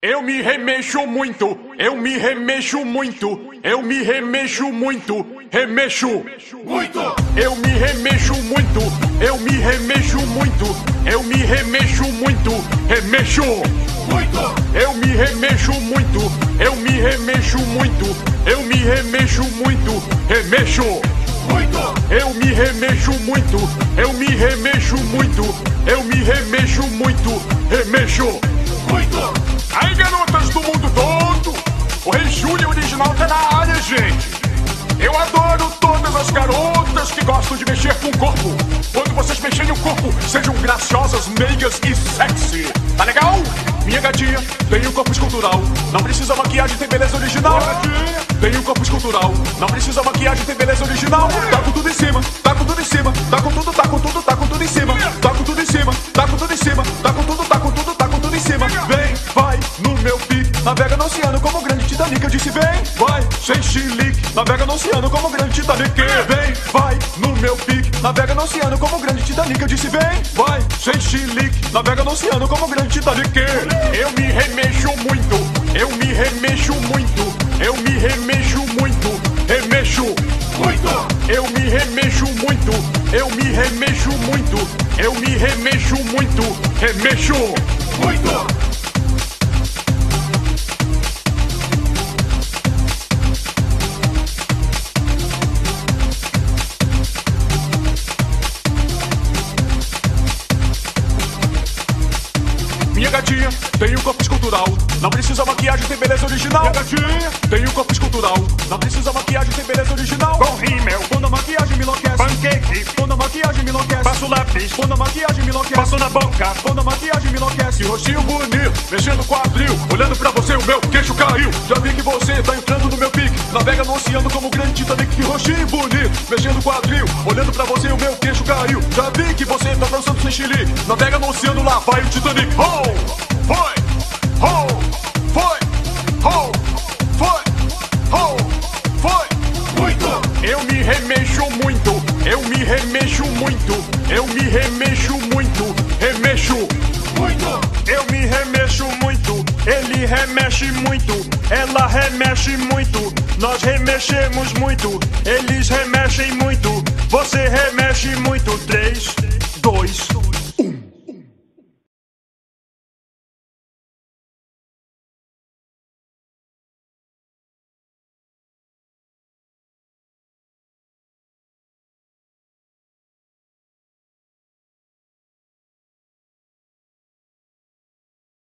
Eu me remexo muito, eu me remexo muito, eu me remexo muito, remexo muito. Eu me remexo muito, eu me remexo muito, eu me remexo muito, remexo muito. Eu me remexo muito, eu me remexo muito, eu me remexo muito, remexo muito. Eu me remexo muito, eu me remexo muito, eu me remexo muito, remexo muito. Aí, garotas do mundo todo, o Rei Júlio original tá na área, gente. Eu adoro todas as garotas que gostam de mexer com o corpo. Quando vocês mexerem o corpo, sejam graciosas, meigas e sexy. Tá legal? Minha gatinha tem um corpo escultural, não precisa maquiagem, tem beleza original. Tem um corpo escultural, não precisa maquiagem, tem beleza original. Tá com tudo em cima, tá com tudo em cima, tá com tudo, tá com tudo, tá com tudo em cima. Tá com tudo em cima, tá com tudo em cima, tá com tudo, tá com tudo, tá com tudo em cima. Vem! No meu pique, navega no oceano como o grande Titanic. Eu disse vem, vai, sem chilique, navega no oceano como o grande Titanic. Vem, vai, no meu pique, navega no oceano como o grande Titanic. Eu disse vem, vai, sem chilique, navega no oceano como o grande Titanic. Eu me remexo muito, eu me remexo muito, eu me remexo muito, remexo muito. Eu me remexo muito, eu me remexo muito, eu me remexo muito, remexo muito. Minha gatinha tem um corpo escultural, não precisa maquiagem, tem beleza original. Minha gatinha tem um corpo escultural, não precisa maquiagem, tem beleza original. Com rímel, quando a maquiagem me enlouquece. Pancake, quando a maquiagem me enlouquece. Passo lápis, quando a maquiagem me enlouquece. Passo na boca, quando a maquiagem me enlouquece. Rostinho bonito, mexendo o quadril, olhando pra você o meu queixo caiu. Já vi que você tá entrando no meu pique, navega no oceano como o grande Titanic. Que rostinho bonito, mexendo o quadril, olhando pra você o meu queixo caiu. Já vi que você tá dançando sem xilique, navega no oceano, lá vai o Titanic. Oh! Foi, ho, foi, ho, foi, ho, foi, muito. Eu me remexo muito, eu me remexo muito, eu me remexo muito, remexo muito. Eu me remexo muito, ele remexe muito, ela remexe muito, nós remexemos muito, eles remexem muito, você remexe muito. 3, 2,